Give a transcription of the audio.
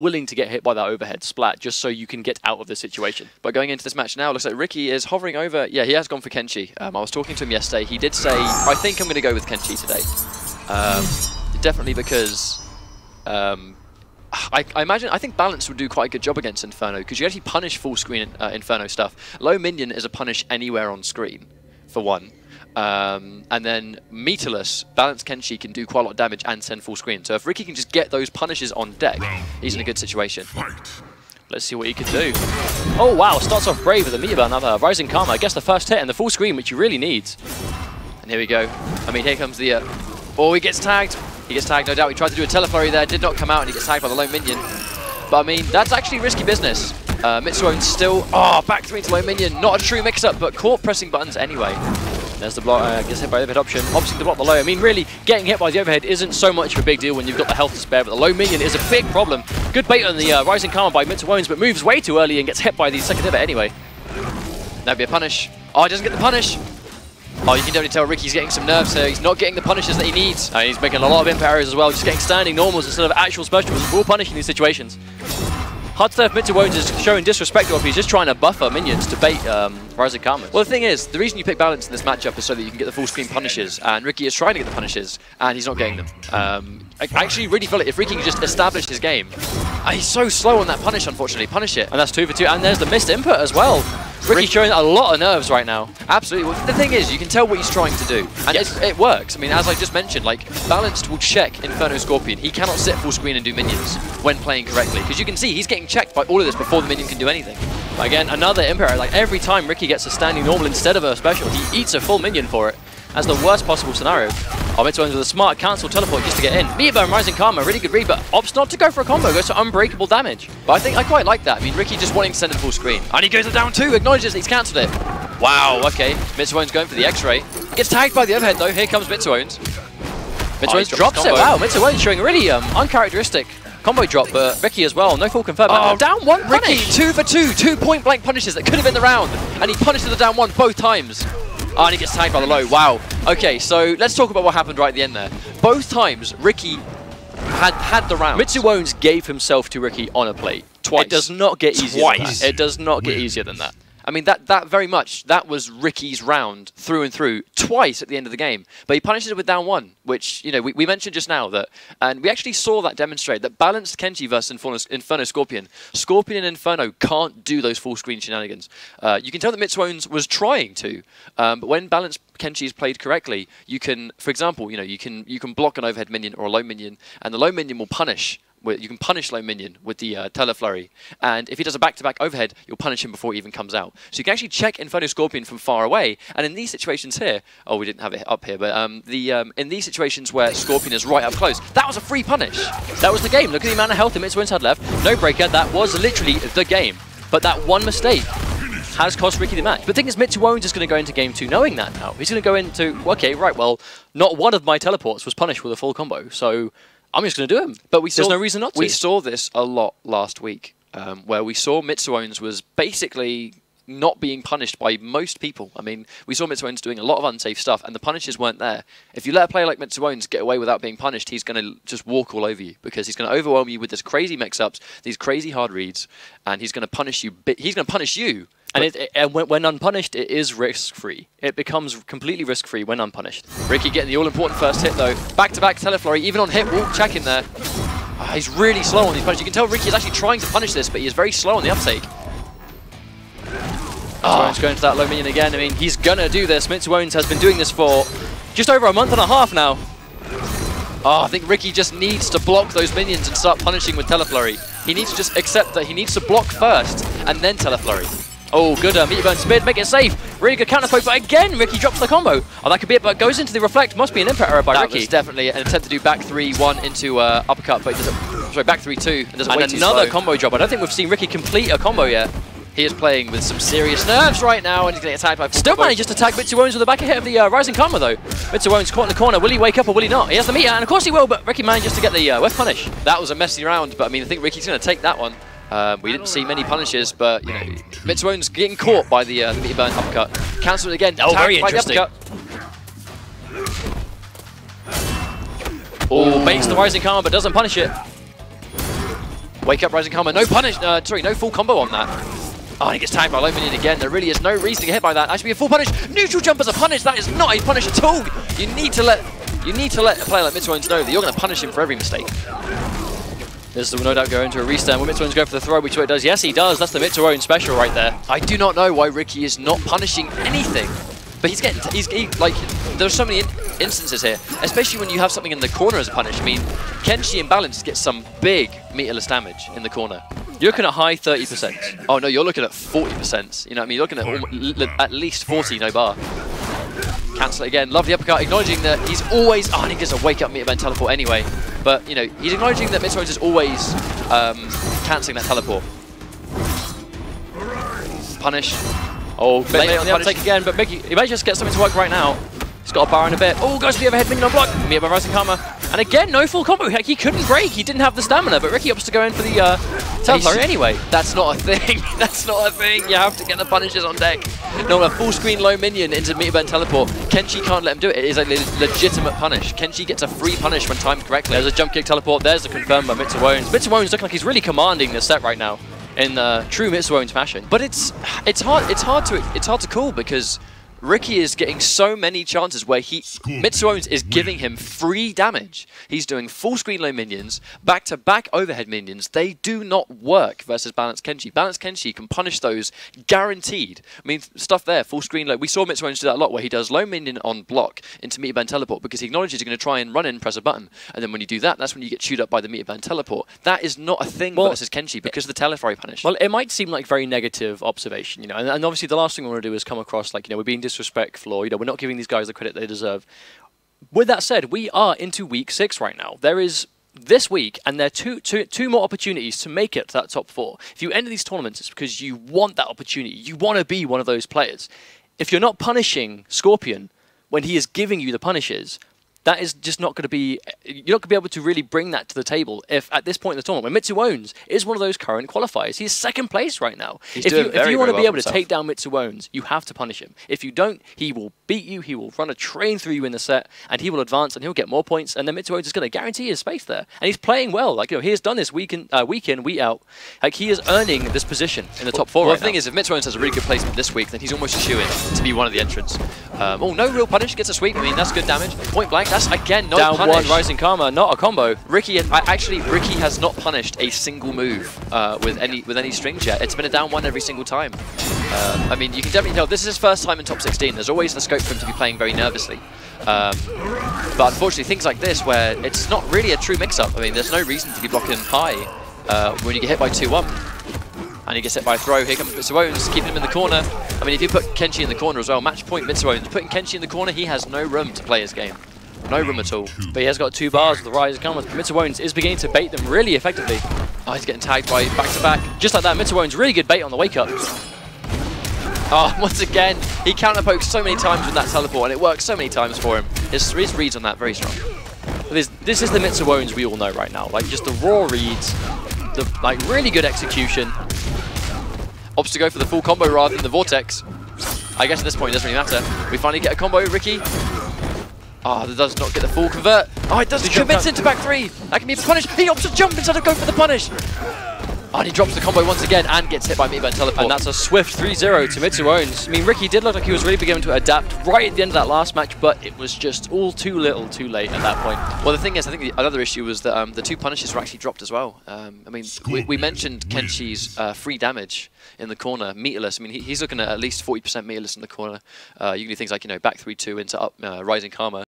willing to get hit by that overhead splat just so you can get out of the situation. But going into this match now, it looks like Ricky is hovering over. Yeah, he has gone for Kenshi. I was talking to him yesterday. He did say, I think I'm going to go with Kenshi today. Definitely because I imagine, I think Balance would do quite a good job against Inferno because you actually punish full screen Inferno stuff. Low Minion is a punish anywhere on screen, for one. And then Meteorless, Balance Kenshi can do quite a lot of damage and send full screen. So if Ricky can just get those punishes on deck, he's in a good situation. Let's see what he can do. Oh wow, starts off brave with a Meteor Burn, another Rising Karma. I guess the first hit and the full screen, which you really need. And here we go. I mean, here comes the... oh, he gets tagged. He gets tagged, no doubt. He tried to do a Teleflurry there, did not come out, and he gets tagged by the Low Minion. But I mean, that's actually risky business. Mitsuownes still... Oh, back three to Low Minion. Not a true mix-up, but caught pressing buttons anyway. There's the block, gets hit by the overhead option. Obviously, the block the low. I mean, really, getting hit by the overhead isn't so much of a big deal when you've got the health to spare, but the Low Minion is a big problem. Good bait on the Rising Karma by Mitsuownes, but moves way too early and gets hit by the second hit anyway. That'd be a punish. Oh, he doesn't get the punish. Oh, you can definitely tell Ricky's getting some nerves here. He's not getting the punishes that he needs. He's making a lot of impact errors as well, just getting standing normals instead of actual specials. We're all punishing these situations. Hard stuff. Mitsuownes is showing disrespect, or he's just trying to buffer minions to bait Rising Karma. Well, the thing is, the reason you pick Balance in this matchup is so that you can get the full screen punishes, and Ricky is trying to get the punishes, and he's not getting them. I actually really feel like if Ricky can just establish his game, he's so slow on that punish, unfortunately. Punish it, and that's 2 for 2, and there's the missed input as well. Ricky's showing a lot of nerves right now. Absolutely. Well, the thing is, you can tell what he's trying to do, and it works. I mean, as I just mentioned, like, Balanced will check Inferno Scorpion. He cannot sit full screen and do minions when playing correctly, because you can see he's getting checked by all of this before the minion can do anything. But again, another Imperor. Like, every time Ricky gets a standing normal instead of a special, he eats a full minion for it. That's the worst possible scenario. Oh, Mitsuownes with a smart cancel teleport just to get in. Meteor Burn, Rising Karma, really good read, but opts not to go for a combo, goes to unbreakable damage. But I think I quite like that. I mean, Ricky just wanting to send it full screen. And he goes to down 2, acknowledges that he's cancelled it. Wow, okay. Mitsuownes going for the X-ray. Gets tagged by the overhead though, here comes Mitsuownes. Mitsuownes drops it, wow. Mitsuownes showing a really uncharacteristic combo drop, but Ricky as well, no full confirm. Down one Ricky, punish. 2 for 2, 2 point blank punishes that could have been the round. And he punishes the down one both times. And he gets tagged by the low, wow. Okay, so let's talk about what happened right at the end there. Both times, Ricky had the round. Mitsuownes gave himself to Ricky on a plate. Twice. It does not get easier than that. It does not get easier than that. I mean, that was Ricky's round through and through, twice at the end of the game. But he punishes it with down one, which, you know, we mentioned just now that, and we actually saw that demonstrate that Balanced Kenshi versus Inferno Scorpion. Scorpion and Inferno can't do those full screen shenanigans. You can tell that Mitsuownes was trying to, but when Balanced Kenshi is played correctly, you can, for example, you know, you can block an overhead minion or a low minion, and the low minion will punish. You can punish Low Minion with the Teleflurry, and if he does a back-to-back overhead, you'll punish him before he even comes out. So you can actually check Inferno Scorpion from far away, and in these situations here, oh, we didn't have it up here, but in these situations where Scorpion is right up close, that was a free punish. That was the game. Look at the amount of health that Mitsuownes had left. No breaker, that was literally the game. But that one mistake has cost Ricky the match. But the thing is, Mitsuownes is going to go into game 2 knowing that now. He's going to go into, okay, right, well, not one of my teleports was punished with a full combo, so... I'm just going to do him. But there's no reason not to. We saw this a lot last week, where we saw Mitsuownes was basically not being punished by most people. I mean, we saw Mitsuownes doing a lot of unsafe stuff, and the punishes weren't there. If you let a player like Mitsuownes get away without being punished, he's going to just walk all over you, because he's going to overwhelm you with these crazy mix-ups, these crazy hard reads, and he's going to punish you. He's going to punish you. And, when unpunished, it is risk-free. It becomes completely risk-free when unpunished. Ricky getting the all-important first hit, though. Back-to-back Teleflurry, even on hit, wall check in there. He's really slow on these punishes. You can tell Ricky is actually trying to punish this, but he is very slow on the uptake. Mitsuownes going to that low minion again. I mean, he's going to do this. Mitsuownes has been doing this for just over a month and a half now. I think Ricky just needs to block those minions and start punishing with Teleflurry. He needs to just accept that he needs to block first and then Teleflurry. Oh, good Meteor Burn Spear, make it safe. Really good counterpoke, but again, Ricky drops the combo. Oh, that could be it, but goes into the reflect. Must be an input error by Ricky. That was definitely an attempt to do back 3-1 into uppercut, but back 3-2. And another combo drop. I don't think we've seen Ricky complete a combo yet. He is playing with some serious nerves right now, and he's going to get attacked by... Still manages to tag Mitsuownes with the back hit of the Rising Karma, though. Mitsuownes caught in the corner. Will he wake up or will he not? He has the meter, and of course he will, but Ricky manages to get the whiff punish. That was a messy round, but I mean, I think Ricky's going to take that one. We didn't see many punishes, but you know, Mitsuownes getting caught by the Meteor Burn uppercut. Cancelled again. Oh, very interesting. Oh, baits the Rising Karma, but doesn't punish it. Wake up, Rising Karma. No punish. Sorry, no full combo on that. Oh, and he gets tagged by Low Minion again. There really is no reason to get hit by that. That should be a full punish. Neutral jump as a punish. That is not a punish at all. You need to let a player like Mitsuownes know that you're going to punish him for every mistake. This will no doubt go into a restand. Will Mitsuownes go for the throw, which he does? Yes, he does. That's the Mitsuownes special right there. I do not know why Ricky is not punishing anything. But he's getting, like, there's so many instances here, especially when you have something in the corner as a punish. I mean, Kenshi in Balance gets some big meterless damage in the corner. You're looking at high 30%. Oh no, you're looking at 40%. You know what I mean? You're looking at least 40 no bar. Cancel it again. Lovely uppercut, acknowledging that he's always... Oh, and he gets a wake up meter burn teleport anyway. But, you know, he's acknowledging that Mitsuownes is always cancelling that teleport. Punish. Oh, late on the uptake again, but Mickey, he may just get something to work right now. He's got a bar in a bit. Oh, goes for the overhead minion on block. Meteor Burn Rising Karma. And again, no full combo. Heck, he couldn't break. He didn't have the stamina, but Ricky opts to go in for the Teleflurry anyway. That's not a thing. That's not a thing. You have to get the punishes on deck. No, a full screen Low Minion into Meteor Burn Teleport. Kenshi can't let him do it. It is a legitimate punish. Kenshi gets a free punish when timed correctly. There's a jump kick teleport. There's a confirmed by Mitsuownes. Mitsuownes looking like he's really commanding this set right now, in true Mitsuownes fashion. But it's hard to call because Ricky is getting so many chances where Mitsuownes is giving him free damage. He's doing full screen Low Minions, back-to-back overhead minions. They do not work versus Balance Kenshi. Balance Kenshi can punish those guaranteed. I mean, stuff there, full screen Low. We saw Mitsuownes do that a lot where he does Low Minion on block into Meteor Burn Teleport because he acknowledges you're going to try and run in and press a button. And then when you do that, that's when you get chewed up by the Meteor Burn Teleport. That is not a thing versus Kenshi because of the Teleflurry punish. Well, it might seem like very negative observation, you know, and obviously the last thing we want to do is come across like, you know, we're being disrespectful, or, you know, we're not giving these guys the credit they deserve. With that said, we are into week 6 right now. There is this week, and there are two more opportunities to make it to that top 4. If you enter these tournaments, it's because you want that opportunity. You want to be one of those players. If you're not punishing Scorpion when he is giving you the punishes, that is just not going to be... You're not going to be able to really bring that to the table if at this point in the tournament, when Mitsuownes is one of those current qualifiers. He's second place right now. If you want to be able to take down Mitsuownes, you have to punish him. If you don't, he will beat you, he will run a train through you in the set, and he will advance and he'll get more points, and then Mitsuownes is going to guarantee his space there. And he's playing well. Like, you know, he has done this week in, week out. Like, he is earning this position in the top 4 right now. The thing is, if Mitsuownes has a really good placement this week, then he's almost assured to be one of the entrants. Oh, no real punish. Gets a sweep. I mean, that's good damage. Point blank. That's, again, no punish. Down 1, Rising Karma, not a combo. Ricky has not punished a single move with any strings yet. It's been a down 1 every single time. I mean, you can definitely tell this is his first time in top 16. There's always the scope for him to be playing very nervously. But unfortunately, things like this, where it's not really a true mix-up. I mean, there's no reason to be blocking high when you get hit by 2-1. And he gets hit by a throw. Here comes Mitsuownes, keeping him in the corner. I mean, if you put Kenshi in the corner as well, match point Mitsuownes. Putting Kenshi in the corner, he has no room to play his game. No room at all. But he has got 2 bars with the Rising Karma. Mitsuownes is beginning to bait them really effectively. Oh, he's getting tagged by back-to-back. Just like that, Mitsuownes, really good bait on the wake-up. Oh, once again, he counterpokes so many times with that teleport, and it works so many times for him. His reads on that, very strong. This is the Mitsuownes we all know right now. Like, just the raw reads, the really good execution. Opts to go for the full combo rather than the vortex. I guess at this point it doesn't really matter. We finally get a combo, Ricky. Ah, oh, that does not get the full convert. Oh, it does commit into back 3. That can be punished. He opts to jump instead of going for the punish. Oh, and he drops the combo once again and gets hit by Meteor Burn Teleport. And that's a swift 3-0 to Mitsuownes. I mean, Ricky did look like he was really beginning to adapt right at the end of that last match, but it was just all too little too late at that point. Well, the thing is, I think another issue was that the 2 punishes were actually dropped as well. I mean, we mentioned Kenshi's free damage in the corner, meterless. I mean, he's looking at least 40% meterless in the corner. You can do things like, you know, back 3-2 into up Rising Karma.